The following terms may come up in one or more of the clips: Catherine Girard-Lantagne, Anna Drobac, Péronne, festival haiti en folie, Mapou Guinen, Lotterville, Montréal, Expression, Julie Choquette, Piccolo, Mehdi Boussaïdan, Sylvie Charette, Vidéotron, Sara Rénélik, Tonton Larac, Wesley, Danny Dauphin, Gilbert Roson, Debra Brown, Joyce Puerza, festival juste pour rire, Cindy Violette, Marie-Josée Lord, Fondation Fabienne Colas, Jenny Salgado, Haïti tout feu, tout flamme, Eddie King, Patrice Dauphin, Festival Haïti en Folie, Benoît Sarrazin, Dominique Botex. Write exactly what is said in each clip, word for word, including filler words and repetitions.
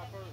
Whoosh!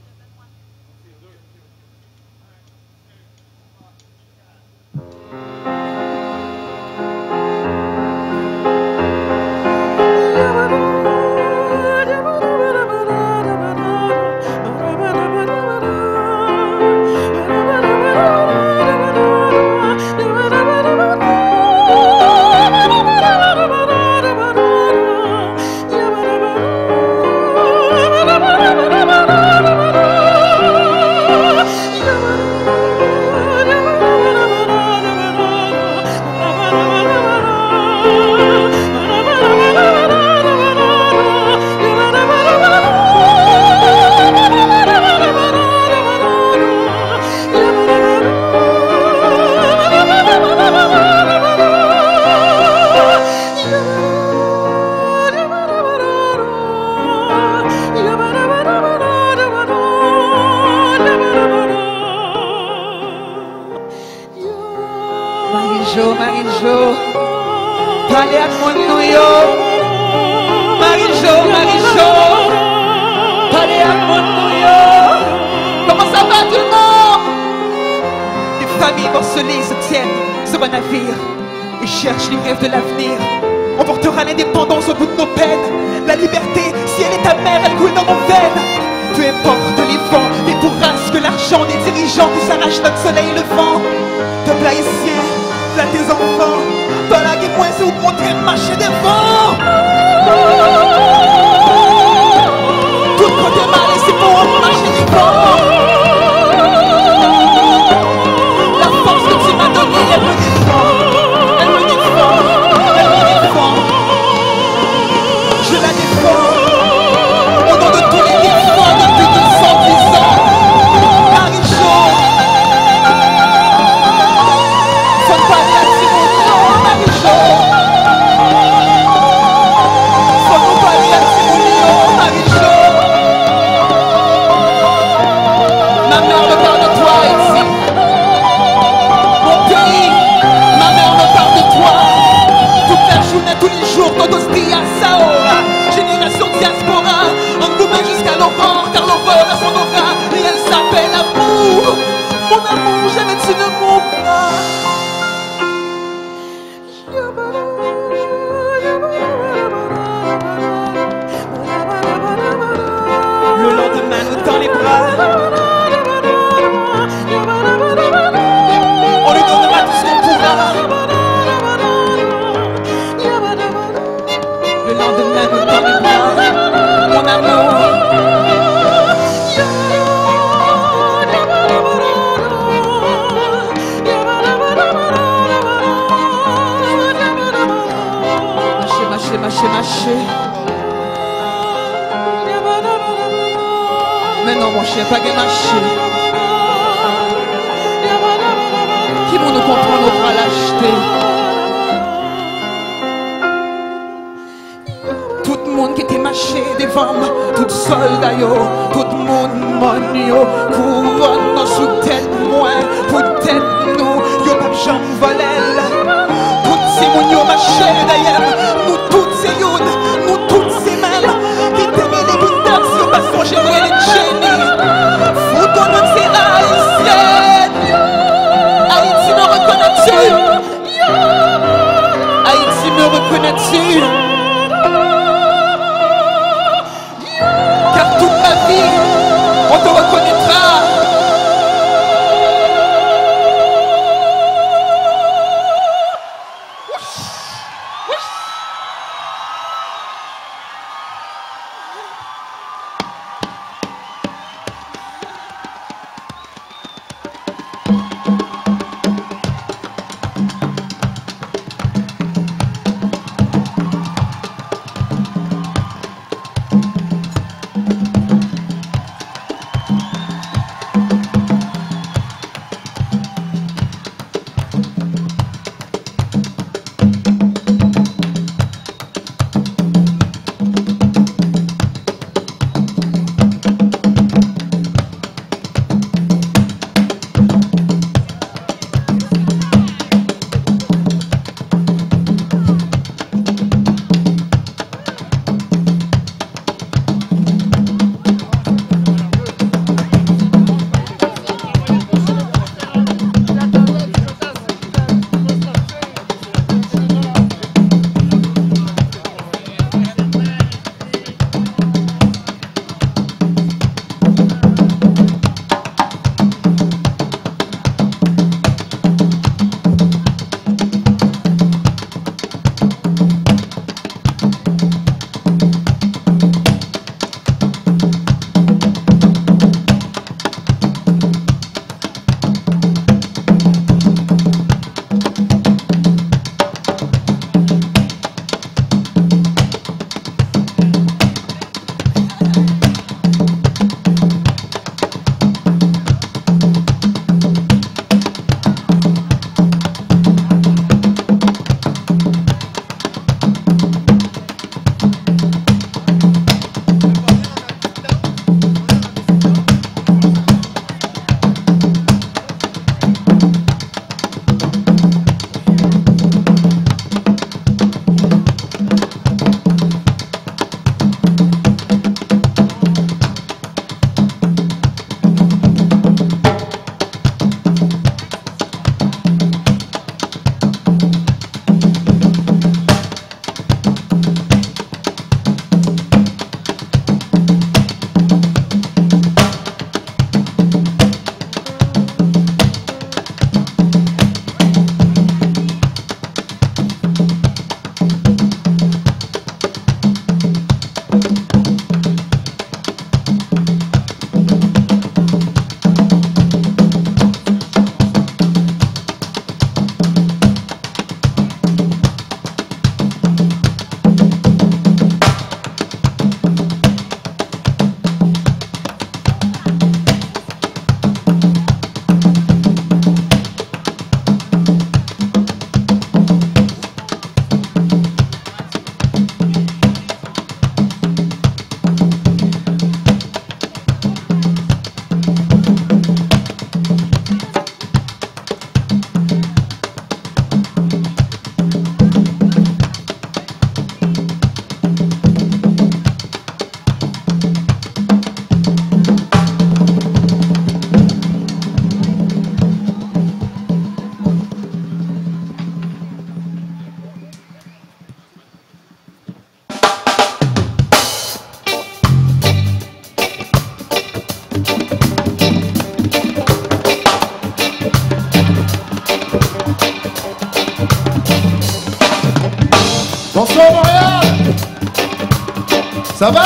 Ça va?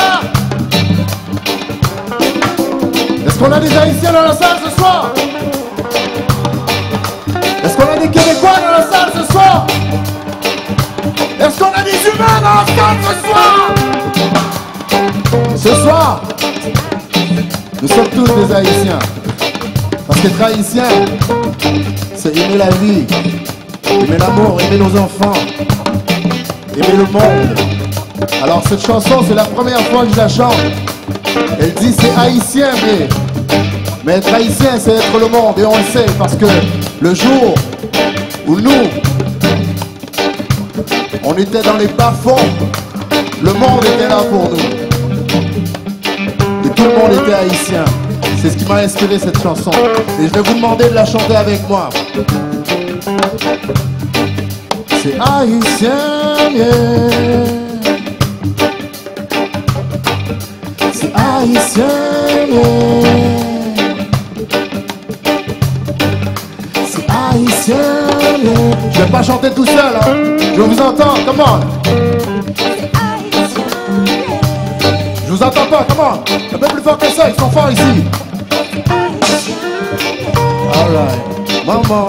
Est-ce qu'on a des Haïtiens dans la salle ce soir? Est-ce qu'on a des Québécois dans la salle ce soir? Est-ce qu'on a des humains dans la salle ce soir? Ce soir, nous sommes tous des Haïtiens. Parce qu'être Haïtien, c'est aimer la vie, aimer l'amour, aimer nos enfants, aimer le monde. Alors cette chanson, c'est la première fois que je la chante. Elle dit c'est haïtien, mais, mais être haïtien, c'est être le monde. Et on le sait, parce que le jour où nous, on était dans les bas-fonds, le monde était là pour nous. Et tout le monde était haïtien. C'est ce qui m'a inspiré cette chanson. Et je vais vous demander de la chanter avec moi. C'est haïtien, yeah. C'est haïtien, yeah. C'est haïtien, yeah. Je vais pas chanter tout seul, hein. Je vous entends, come on. C'est haïtien, yeah. Je vous entends pas, come on. Un peu plus fort que ça, ils sont forts ici. All right, maman.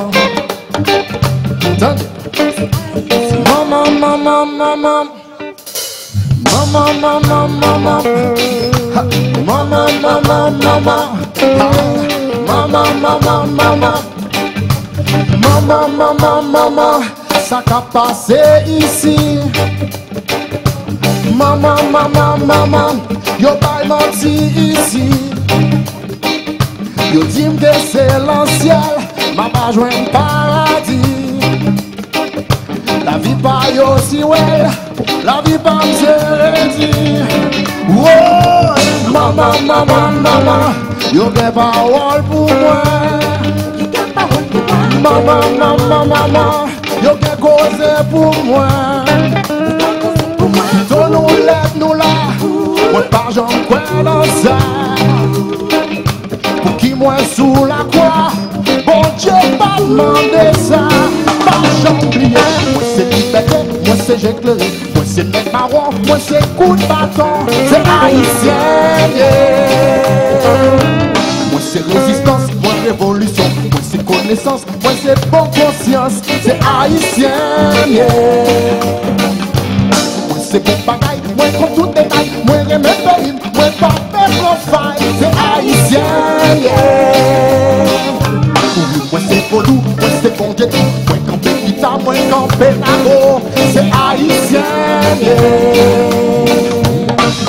Attendez. Maman, maman, maman. Maman, maman, maman. Maman, maman, maman. Maman, maman, maman. Maman, maman, maman. Ça qu'a passé ici. Maman, maman, maman. Yo pas menti ici. Yo dit que c'est l'ancien. Ma pas joué un paradis. La vie pas aussi well, la vie pas me wow, maman, maman, maman, yo get parole pour moi. Maman, maman, maman, yo get cause pour moi. Tout nous lève nous là, moi pas j'en crois dans ça. Pour qui moi sous la croix, bon Dieu pas demandé ça. Moi c'est liberté, moi c'est j'éclair, moi c'est mec marron, moi c'est coup de bâton. C'est haïtien, yeah. Moi c'est résistance, moi révolution, moi c'est connaissance, moi c'est bonne conscience. C'est haïtien, yeah. Moi c'est bon bagaille, moi contre tout détail, moi remets pays, moi pas faire le faille. C'est haïtien, yeah. Moi c'est volou, moi c'est bon dieu, moi quand Pépita, moi quand Pénago, c'est haïtien, yeah.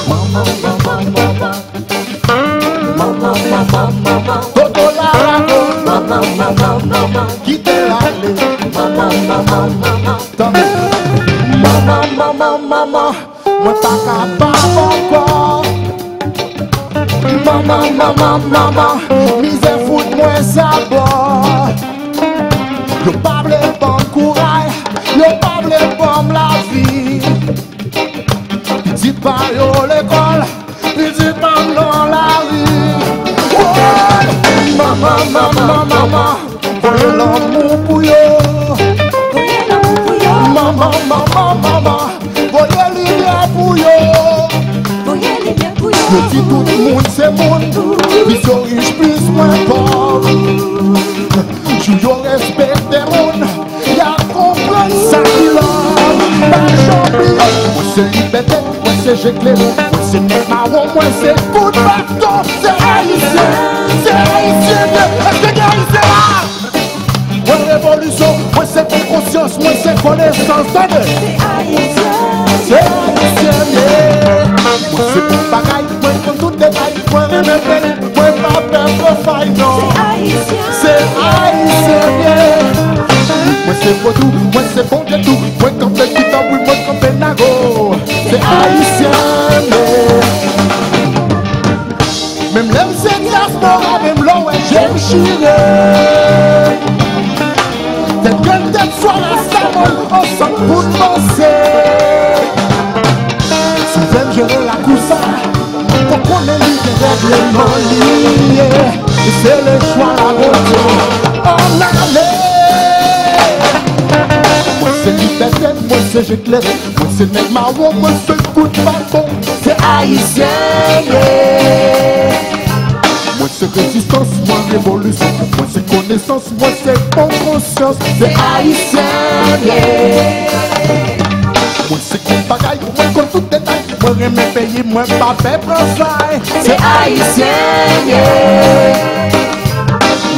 Maman, maman, maman. Maman, maman, maman. Toto la raconte. Maman, maman, maman. Quitte l'allée. Maman, maman, maman. Tandis. Maman, maman, maman. Moi t'as qu'à pas encore. Maman, maman, maman. Misère fout moi ça bon. Yo pas blé bon courage, yo pas blé bon la vie. Petite pas yo l'école, petite pas dans la rue. Maman, maman, maman, voulez l'amour pour yo. Maman, maman, maman, voulez l'hiver pour yo. Je dis tout le monde c'est monde, plus yo riche plus moins pauvre. Jou yo respecte moun, ya kompren sa ki lòm. Mwen chanpilè, mwen se libetè, mwen se jekle, mwen se nek maron, mwen se kout baton. Se haïsè, se haïsè, se haïsè la. Mwen revolusyon, mwen se pou konsyans, mwen se konesans. Se haïsè, se haïsè, mwen se pou bagay, mwen kon tout detay, mwen remèpè, mwen pa pèpè fay nan. Se haïsè, se haïsè. Moi c'est pour tout, moi c'est bon de tout. Moi comme fait tout en bruit, moi comme fait nago. C'est haïtien. Même l'homme c'est diaspora, même l'homme j'aime chirer. Tête gueule, tête soit la salle, on s'en fout de penser. Souvent je relâche ça, pour qu'on est libre et vraiment lié. C'est le choix la route, on allait. Moi c'est liberté, moi c'est j'éclair, moi c'est nègre marron, moi c'est coup de bâton. C'est haïtien, haïtien. Moi c'est résistance, moi révolution, moi c'est connaissance, moi c'est bonne conscience. C'est haïtien. Moi c'est qu'on bagaille, moi qu'on tout détail. Moi j'aime mes pays, moi pas fait français. C'est haïtien.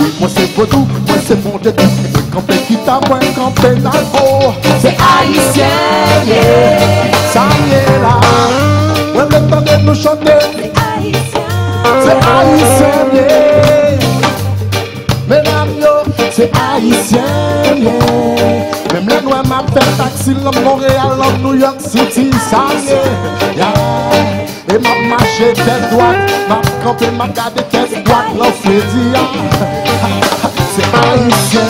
Oui, moi c'est pour tout, moi c'est mon détail. Moi campé guitare, moi campé nalgo. C'est haïtien. Ça y est là. Moi le temps de nous chanter. C'est haïtien. C'est haïtien. Mesdames, c'est haïtien. Même les noirs m'a fait taxi dans Montréal, dans New York City, ça y est. Et m'a marché tête droite, m'a campé, m'a gardé tête droite, l'on se dit. C'est haïtien,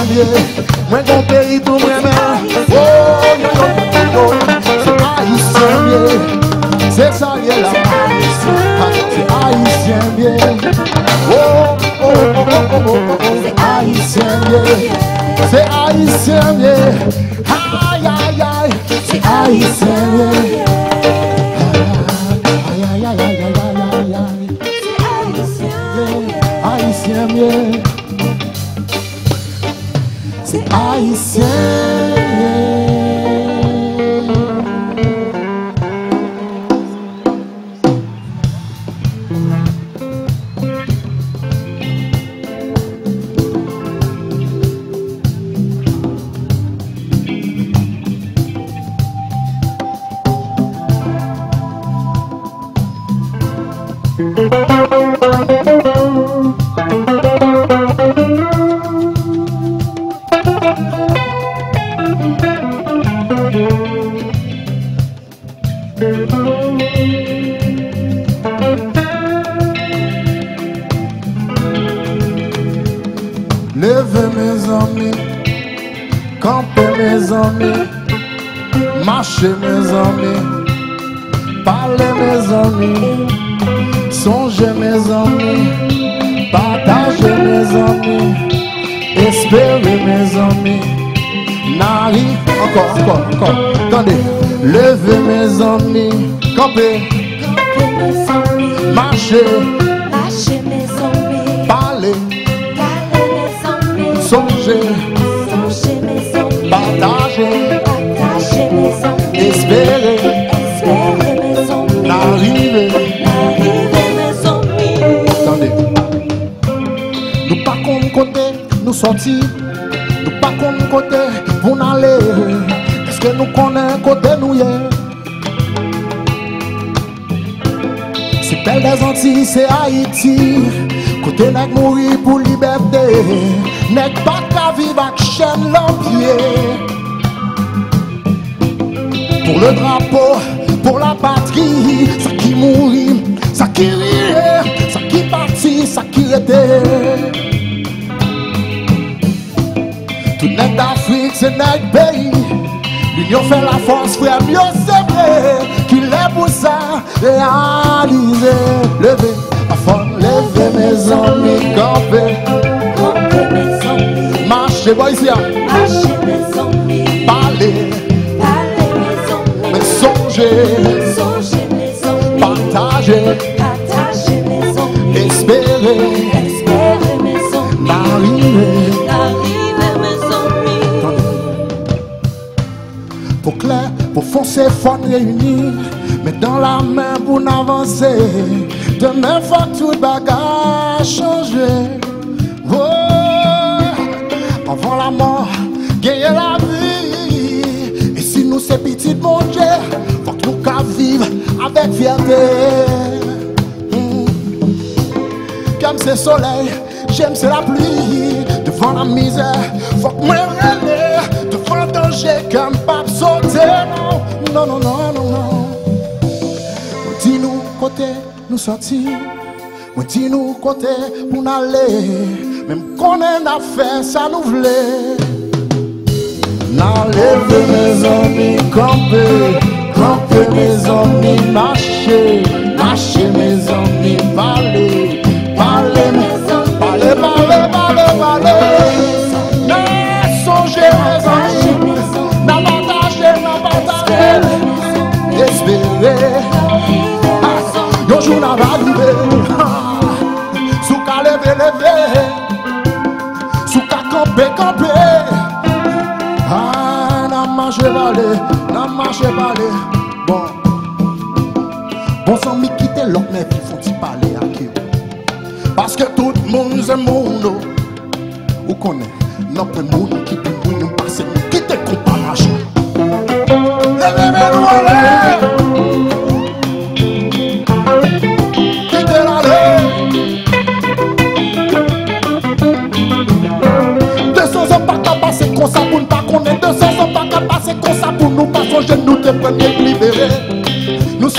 moi mon pays tout m'aime. Oh, c'est haïtien, c'est ça y est là. C'est haïtien, oh, oh, oh, oh, oh, c'est haïtien. C'est haïtien, yeah. Aïe, aïe, aïe. C'est haïtien, yeah. Aïe, aïe, aïe, aïe, aïe, aïe, aïe. C'est haïtien, yeah. Haïtien, yeah. C'est haïtien, c'est Haïti, côté nèg mouri pour liberté, nèg pas qu'à vivre avec chaîne l'ampier. Pour le drapeau, pour la patrie, ça qui mourit, ça qui rit, ça qui partit, ça qui était. Tout nèg d'Afrique, c'est nèg pays, l'union fait la force, frère, mieux c'est vrai, qu'il est pour ça réaliser. Levez, à fond, levez mes amis, campez, campez mes amis, marchez, boys, ici, marchez mes amis, parlez, parlez mes amis, mais songez, mais songez mes amis, partagez, partagez mes amis, espérez, espérez mes amis, arrivez, arrivez mes amis. Pour clair, pour foncer, fond réunis, mais dans la main pour n'avancer. Demain, faut que tout bagage change. Oh, avant la mort, gagner la vie. Et si nous c'est petit, mon Dieu, faut que nous qu'à vivre avec fierté. Mm. Comme c'est soleil, j'aime c'est la pluie. Devant la misère, faut que moi rêve. Devant le danger, comme pas sauter. Non, non, non, non, non. Dis-nous côté. Nous sortir, moi dis nous côté pour nous aller, même qu'on en a fait ça nous voulait. N'enlève mes amis, camper, camper mes amis, marcher, marcher mes amis, parler, parler mes amis, parler, parler, parler, parler. Ne songez mes amis, n'abandonnez, n'abandonnez, espérez. Bécampé, ah, n'a marché balé, n'a marché balé. Bon, bon sang, mi quitte l'autre, mais il faut y parler à qui. Parce que tout le monde est mon. Vous connaissez, notre monde qui peut nous passer, qui te comparage. Levez-nous à l'air. Nous sommes premiers libérés. Nous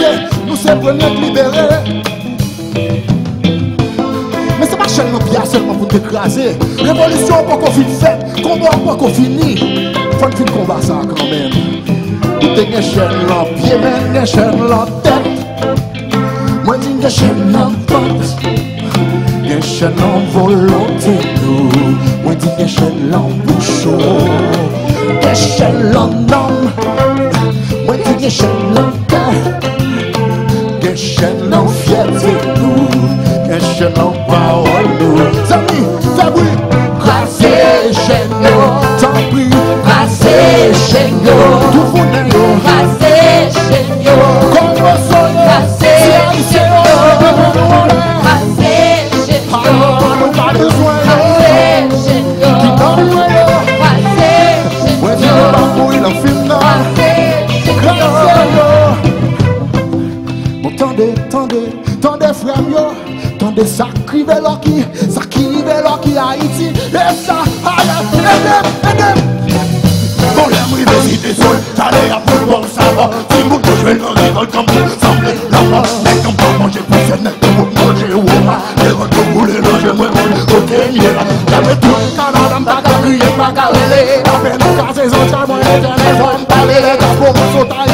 sommes premiers libérés. Mais c'est pas chaîne de seulement pour t'écraser. Révolution pour qu'on finisse, combat pour qu'on finisse. Faut que tu combats ça quand même. Tout est une chaîne là, pied, mais une chaîne là, tête. Moi, je dis une chaîne là, force. Une chaîne là, volonté. Moi, je dis une chaîne là, bouchon. Une chaîne là, homme. Moi tu gèches l'enfer, gèches l'enfer de nous, gèches l'enparole nous. Zami, ça brûle, rasez chez nous, ça brûle, rasez chez nous, tout vous n'est pas rasez chez nous, comme le soleil, rasez chez nous, rasez chez nous, on n'a pas besoin de rasez chez nous, qui t'en veut, rasez chez nous, ouais tu n'as pas fouillé l'enfumeur, rasez. Bon, tendez, tendez, tendez frère yo, tendez ça qui veut l'or qui, ça qui veut l'or qui Haïti, et ça, allez, aidez, aidez. Bon, l'aime rivalité seule, j'allais à plus loin, ça va, si vous touchez le révolte comme vous semblez, là-bas, mais comme pas manger pour ce nec, vous mangez ou pas, les retours vous les logez, moi, vous les rotez, j'avais tout le canard, m'ta gabriel, m'ta galélé, la peine de casser, j'en j'en j'en j'en j'en parler,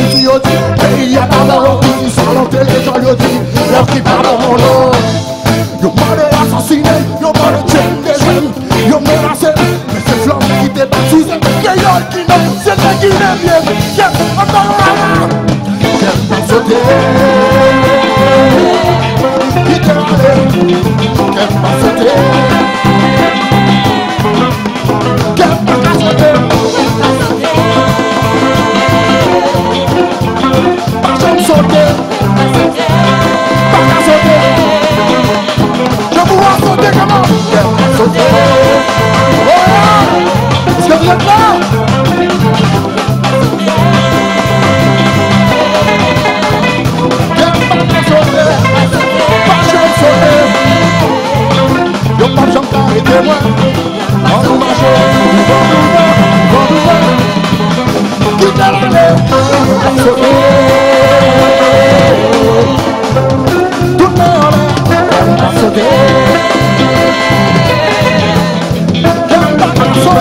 pays à Baba, qui s'enlève les gens, le dit, leur qui parle en l'eau. Ils ont mal assassiné, ils ont mal tué des jeunes, ils ont menacé, mais ces flammes qui t'es baptisé, les gens qui n'ont, c'est la Guinée, bien, bien, encore là, qu'elle va sauter, qui t'es allé, qu'elle va sauter, qu'elle va sauter. Pas qu'à sauter, pas qu'à sauter. Je vous vois sauter comment? Qu'à sauter. Oh, est-ce que vous êtes là? Qu'à sauter, pas qu'à sauter. Y'a pas de gens qui arrêtent moi. En nous marchons, tout à l'heure, qu'à sauter. Marchez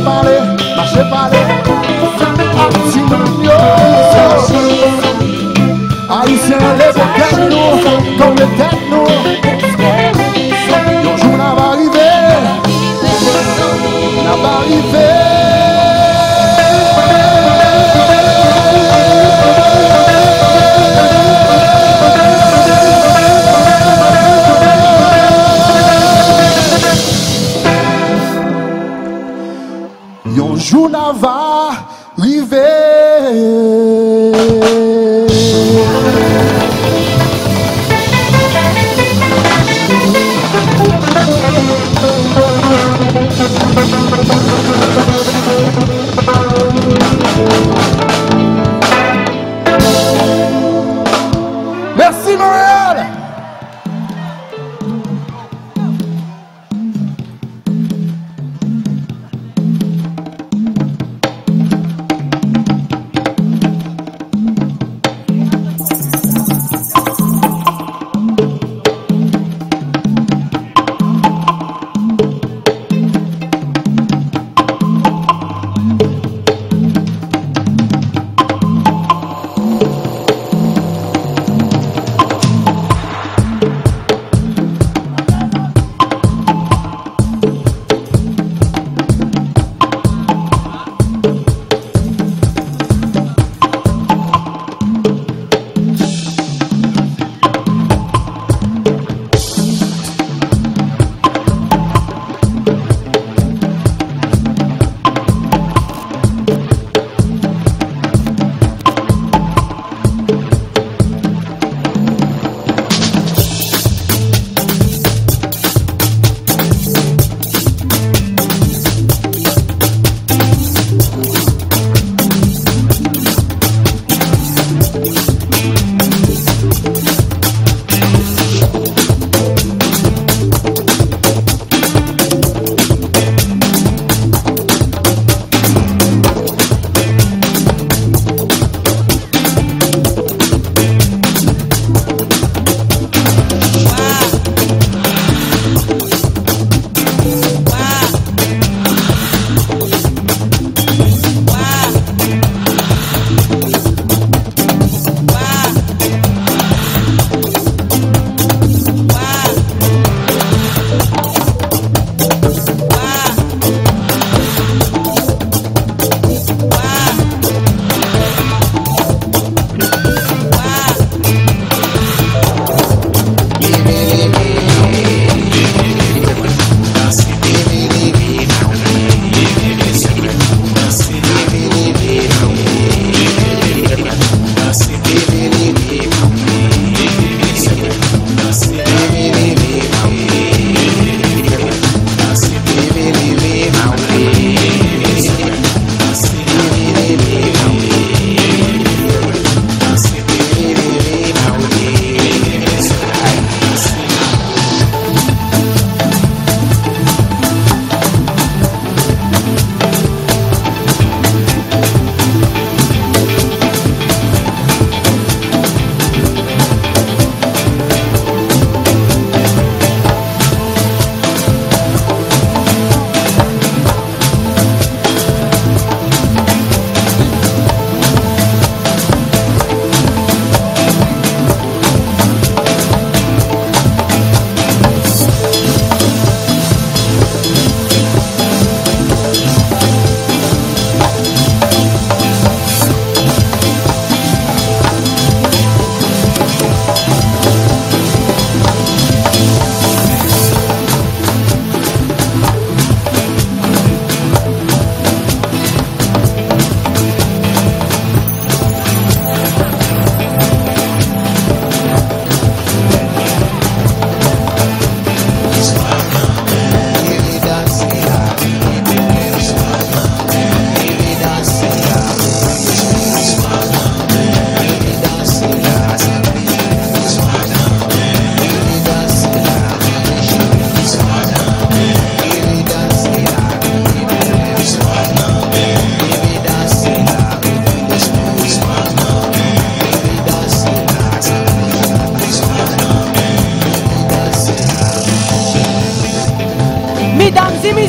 par les, marchez par les, petit mignon. Haïtiens, les boquettes nous, comme les têtes nous. Un jour, n'a pas arrivé, n'a pas arrivé. Jouna va arriver. Merci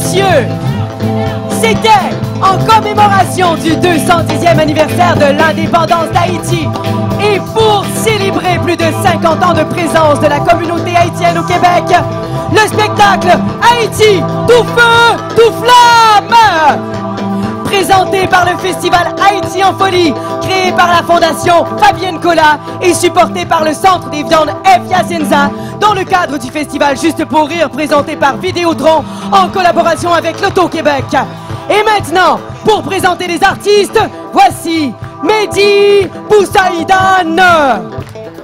messieurs, c'était en commémoration du deux cent dixième anniversaire de l'indépendance d'Haïti et pour célébrer plus de cinquante ans de présence de la communauté haïtienne au Québec, le spectacle Haïti tout feu, tout flamme, présenté par le festival Haïti en folie, créé par la Fondation Fabienne Colas et supporté par le Centre des viandes F. Yacenza, dans le cadre du festival Juste pour rire, présenté par Vidéotron, en collaboration avec l'Auto-Québec. Et maintenant, pour présenter les artistes, voici Mehdi Boussaïdan.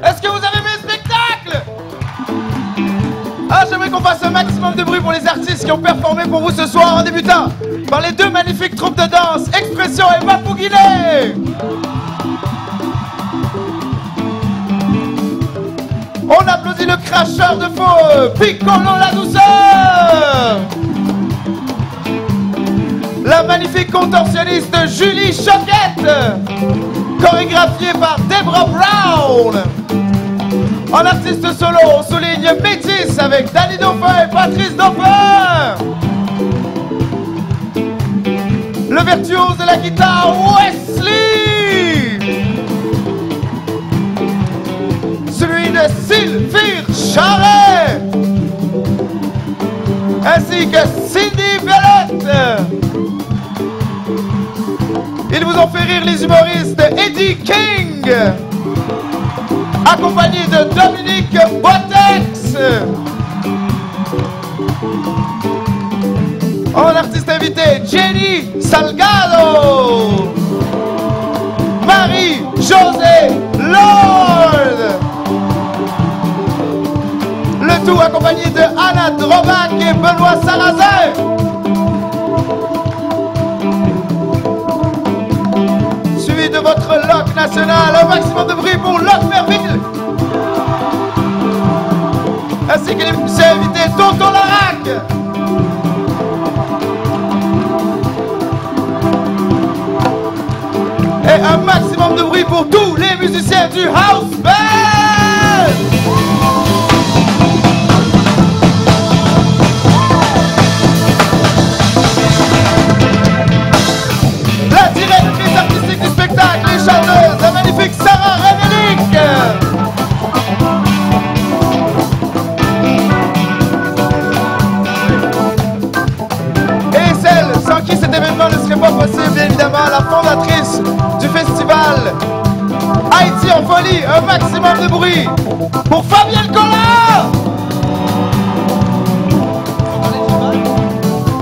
Est-ce que vous avez vu le spectacle? Ah, j'aimerais qu'on fasse un maximum de bruit pour les artistes qui ont performé pour vous ce soir en débutant par les deux magnifiques troupes de danse, Expression et Mapou Guinen. On applaudit le cracheur de feu, Piccolo la douceur, la magnifique contorsionniste Julie Choquette, chorégraphiée par Debra Brown. En artiste solo, on souligne Métis avec Danny Dauphin et Patrice Dauphin. Le virtuose de la guitare, Wesley. Celui de Sylvie Charette. Ainsi que Cindy Violette. Ils vous ont fait rire les humoristes Eddie King, accompagné de Dominique Botex. En artiste invité, Jenny Salgado, Marie-Josée Lord. Le tout accompagné de Anna Drobac et Benoît Sarrazin. Suivi de votre loc national, un maximum de bruit pour Lotterville. Ainsi que les musiciens invités, Tonton Larac. Et un maximum de bruit pour tous les musiciens du House Band. La magnifique Sara Rénélik. Et celle sans qui cet événement ne serait pas possible, bien évidemment, la fondatrice du festival Haïti en folie, un maximum de bruit pour Fabienne Colas.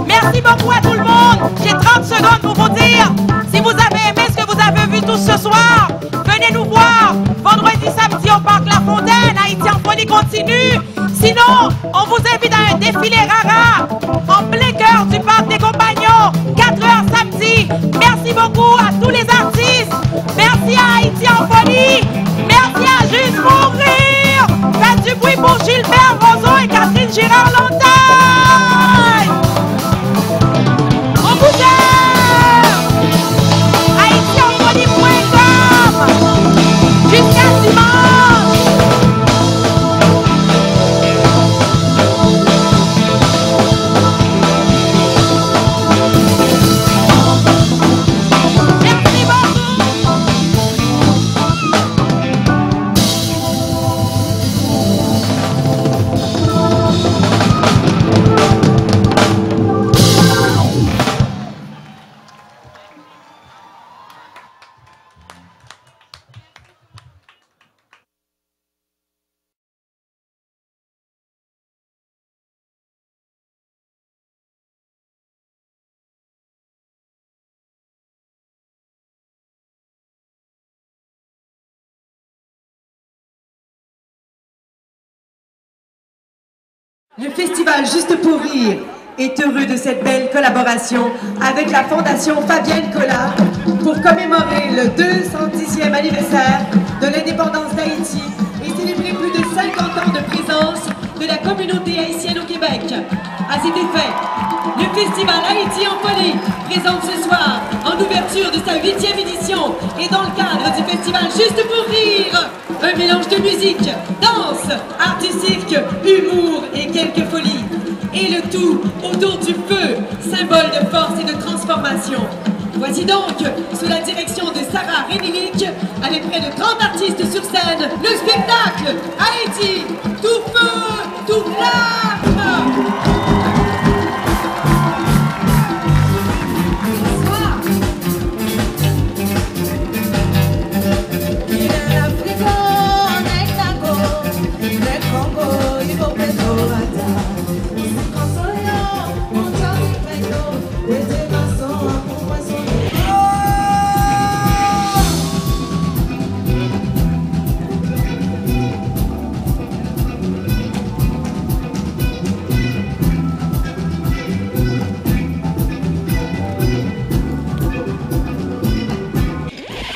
Merci beaucoup à tout le monde. J'ai trente secondes pour vous dire si vous avez aimé ce que vous avez vu tous ce soir. Venez nous voir vendredi, samedi au parc La Fontaine. Haïti en folie continue. Sinon, on vous invite à un défilé rara en plein cœur du parc des Compagnons, quatre heures samedi. Merci beaucoup à tous les artistes. Merci à Haïti en folie. Merci à Juste pour rire. Faites du bruit pour Gilbert Roson et Catherine Girard-Lantagne. On vous aime. Jusqu'à dimanche. Merci beaucoup. Le festival Juste pour rire est heureux de cette belle collaboration avec la Fondation Fabienne Colas pour commémorer le deux cent dixième anniversaire de l'indépendance d'Haïti et célébrer plus de cinquante ans de présence de la communauté haïtienne au Québec. À cet effet, le festival Haïti en folie présente ce soir en ouverture de sa huitième édition et dans le cadre du festival Juste pour rire, un mélange de musique, danse, artistique, humour et quelques folies. et le tout autour du feu, symbole de force et de transformation. Voici donc, sous la direction de Sara Rénélik, avec près de trente artistes sur scène, le spectacle Haïti tout feu, tout flamme.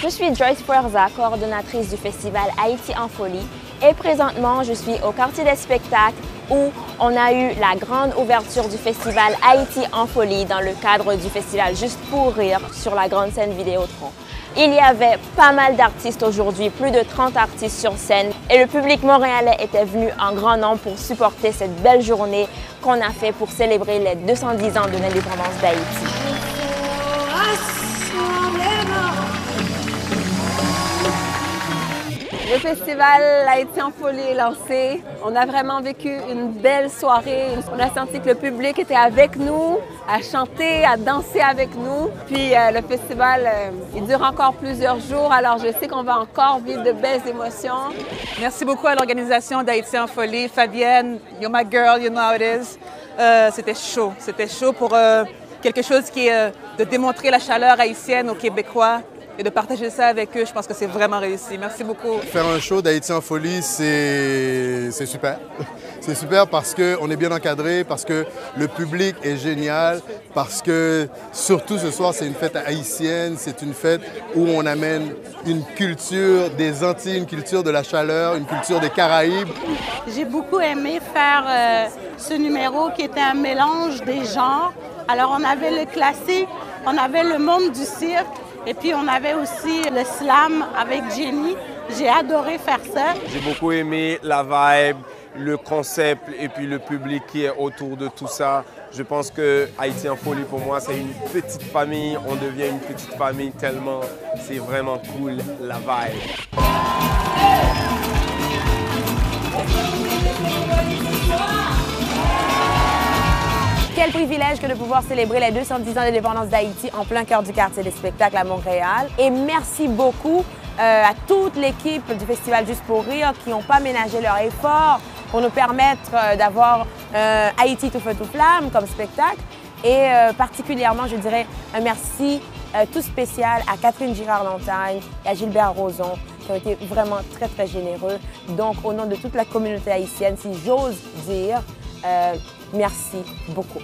Je suis Joyce Puerza, coordonnatrice du festival Haïti en folie, et présentement je suis au quartier des spectacles où on a eu la grande ouverture du festival Haïti en folie dans le cadre du festival Juste pour rire sur la grande scène Vidéotron. Il y avait pas mal d'artistes aujourd'hui, plus de trente artistes sur scène, et le public montréalais était venu en grand nombre pour supporter cette belle journée qu'on a fait pour célébrer les deux cent dix ans de l'indépendance d'Haïti. Le festival Haïti en folie est lancé. On a vraiment vécu une belle soirée. On a senti que le public était avec nous, à chanter, à danser avec nous. Puis euh, le festival, euh, il dure encore plusieurs jours, alors je sais qu'on va encore vivre de belles émotions. Merci beaucoup à l'organisation d'Haïti en folie. Fabienne, you're my girl, you know how it is. Euh, c'était chaud, c'était chaud pour euh, quelque chose qui est euh, de démontrer la chaleur haïtienne aux Québécois. Et de partager ça avec eux, je pense que c'est vraiment réussi. Merci beaucoup. Faire un show d'Haïti en folie, c'est super. C'est super parce qu'on est bien encadré, parce que le public est génial, parce que surtout ce soir, c'est une fête haïtienne, c'est une fête où on amène une culture des Antilles, une culture de la chaleur, une culture des Caraïbes. J'ai beaucoup aimé faire euh, ce numéro qui était un mélange des genres. Alors on avait le classique, on avait le monde du cirque, et puis on avait aussi le slam avec Jenny. J'ai adoré faire ça. J'ai beaucoup aimé la vibe, le concept et puis le public qui est autour de tout ça. Je pense que Haïti en folie pour moi, c'est une petite famille. On devient une petite famille tellement c'est vraiment cool la vibe. Quel privilège que de pouvoir célébrer les deux cent dix ans d'indépendance d'Haïti en plein cœur du quartier des spectacles à Montréal. Et merci beaucoup euh, à toute l'équipe du Festival Juste pour rire qui n'ont pas ménagé leur effort pour nous permettre euh, d'avoir euh, Haïti tout feu tout flamme comme spectacle. Et euh, particulièrement, je dirais un merci euh, tout spécial à Catherine Girard-Lantagne et à Gilbert Roson qui ont été vraiment très très généreux. Donc au nom de toute la communauté haïtienne, si j'ose dire, Euh, merci beaucoup.